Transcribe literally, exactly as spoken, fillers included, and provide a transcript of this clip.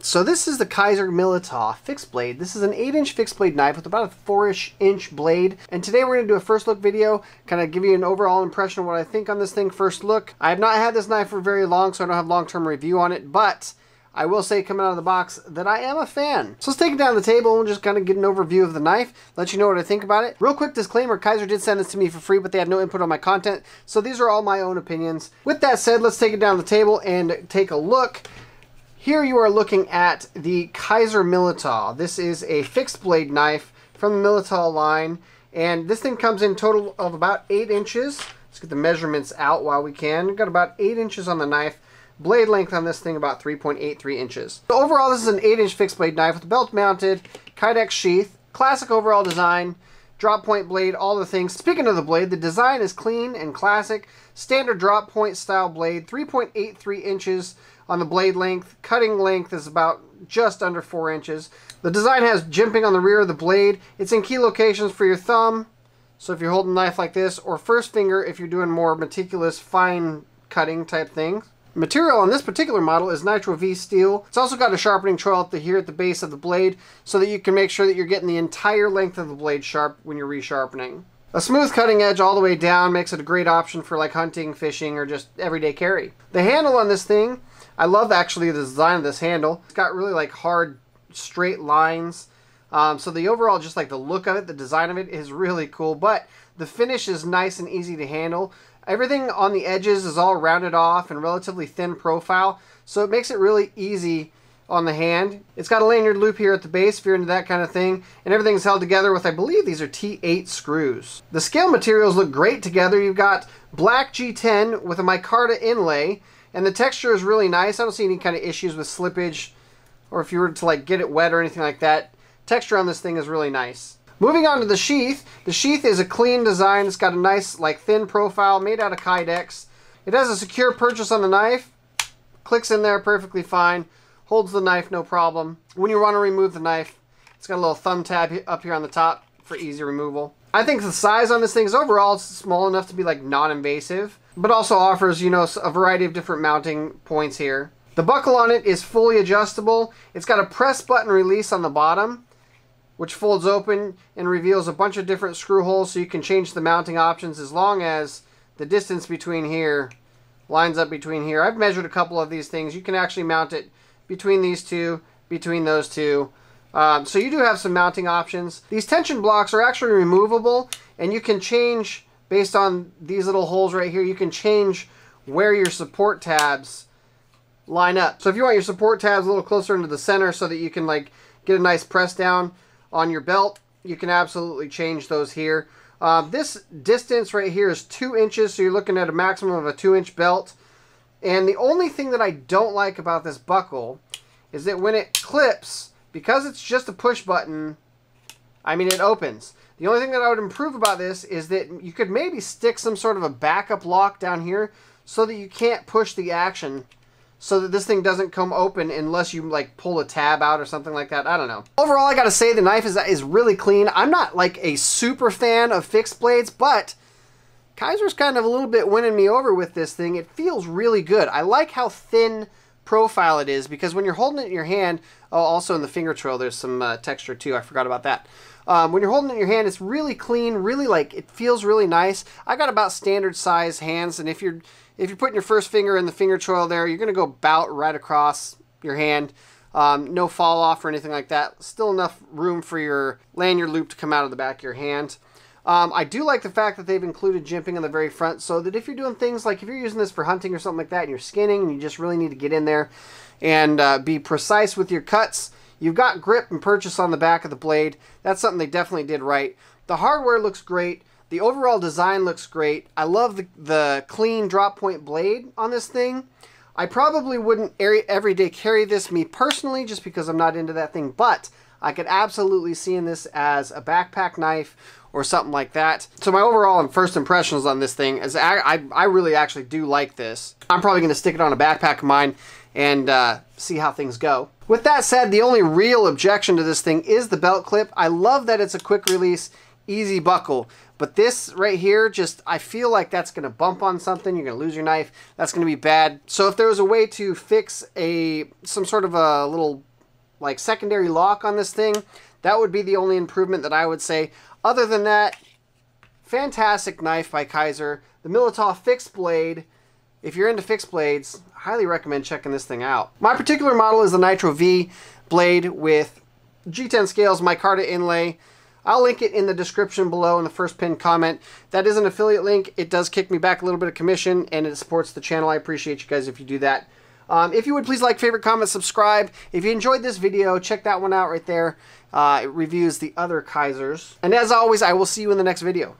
So this is the Kizer Militaw fixed blade. This is an eight inch fixed blade knife with about a four-ish inch blade. And today we're going to do a first look video, kind of give you an overall impression of what I think on this thing first look. I have not had this knife for very long, so I don't have long-term review on it, but I will say coming out of the box that I am a fan. So let's take it down the table and just kind of get an overview of the knife, let you know what I think about it. Real quick disclaimer, Kizer did send this to me for free, but they have no input on my content. So these are all my own opinions. With that said, let's take it down the table and take a look. Here you are looking at the Kizer Militaw. This is a fixed blade knife from the Militaw line. And this thing comes in total of about eight inches. Let's get the measurements out while we can. We've got about eight inches on the knife. Blade length on this thing about three point eight three inches. So overall, this is an eight inch fixed blade knife with belt-mounted Kydex sheath, classic overall design, drop point blade, all the things. Speaking of the blade, the design is clean and classic, standard drop point style blade, three point eight three inches on the blade length. Cutting length is about just under four inches. The design has jimping on the rear of the blade. It's in key locations for your thumb, so if you're holding a knife like this, or first finger if you're doing more meticulous, fine cutting type things. Material on this particular model is Nitro V-Steel. It's also got a sharpening trowel up to here at the base of the blade so that you can make sure that you're getting the entire length of the blade sharp when you're resharpening. A smooth cutting edge all the way down makes it a great option for like hunting, fishing, or just everyday carry. The handle on this thing, I love actually the design of this handle. It's got really like hard straight lines. Um, so the overall, just like the look of it, the design of it is really cool, but the finish is nice and easy to handle. Everything on the edges is all rounded off and relatively thin profile, so it makes it really easy on the hand. It's got a lanyard loop here at the base if you're into that kind of thing, and everything's held together with, I believe these are T eight screws. The scale materials look great together. You've got black G ten with a micarta inlay, and the texture is really nice. I don't see any kind of issues with slippage, or if you were to like get it wet or anything like that. Texture on this thing is really nice. Moving on to the sheath, the sheath is a clean design. It's got a nice, like, thin profile made out of Kydex. It has a secure purchase on the knife. Clicks in there perfectly fine. Holds the knife, no problem. When you want to remove the knife, it's got a little thumb tab up here on the top for easy removal. I think the size on this thing is overall small enough to be, like, non-invasive, but also offers, you know, a variety of different mounting points here. The buckle on it is fully adjustable. It's got a press button release on the bottom, which folds open and reveals a bunch of different screw holes, so you can change the mounting options as long as the distance between here lines up between here. I've measured a couple of these things. You can actually mount it between these two, between those two. Um, so you do have some mounting options. These tension blocks are actually removable, and you can change, based on these little holes right here, you can change where your support tabs line up. So if you want your support tabs a little closer into the center so that you can like get a nice press down on your belt, you can absolutely change those here. Uh, this distance right here is two inches, so you're looking at a maximum of a two inch belt. And the only thing that I don't like about this buckle is that when it clips, because it's just a push button, I mean, it opens. The only thing that I would improve about this is that you could maybe stick some sort of a backup lock down here so that you can't push the action, so that this thing doesn't come open unless you like pull a tab out or something like that. I don't know. Overall, I gotta say the knife is, is really clean. I'm not like a super fan of fixed blades, but Kizer's kind of a little bit winning me over with this thing. It feels really good. I like how thin profile it is, because when you're holding it in your hand, oh, also in the finger trail, there's some uh, texture too. I forgot about that. Um, when you're holding it in your hand, it's really clean, really like, it feels really nice. I got about standard size hands, and if you're If you're putting your first finger in the finger trail there, you're going to go about right across your hand. Um, no fall off or anything like that. Still enough room for your lanyard loop to come out of the back of your hand. Um, I do like the fact that they've included jimping on the very front, so that if you're doing things like, if you're using this for hunting or something like that, and you're skinning and you just really need to get in there and uh, be precise with your cuts, you've got grip and purchase on the back of the blade. That's something they definitely did right. The hardware looks great. The overall design looks great. I love the, the clean drop point blade on this thing. I probably wouldn't everyday carry this me personally, just because I'm not into that thing, but I could absolutely see in this as a backpack knife or something like that. So my overall and first impressions on this thing is I, I, I really actually do like this. I'm probably gonna stick it on a backpack of mine and uh, see how things go. With that said, the only real objection to this thing is the belt clip. I love that it's a quick release, easy buckle, but this right here, just, I feel like that's going to bump on something. You're going to lose your knife. That's going to be bad. So if there was a way to fix a some sort of a little like secondary lock on this thing. That would be the only improvement that I would say. Other than that, fantastic knife by Kizer. The Militaw fixed blade. If you're into fixed blades, I highly recommend checking this thing out. My particular model is the Nitro V blade with G ten scales, micarta inlay. I'll link it in the description below in the first pinned comment. That is an affiliate link. It does kick me back a little bit of commission and it supports the channel. I appreciate you guys if you do that. Um, if you would, please like, favorite, comment, subscribe. If you enjoyed this video, check that one out right there. Uh, it reviews the other Kizers. And as always, I will see you in the next video.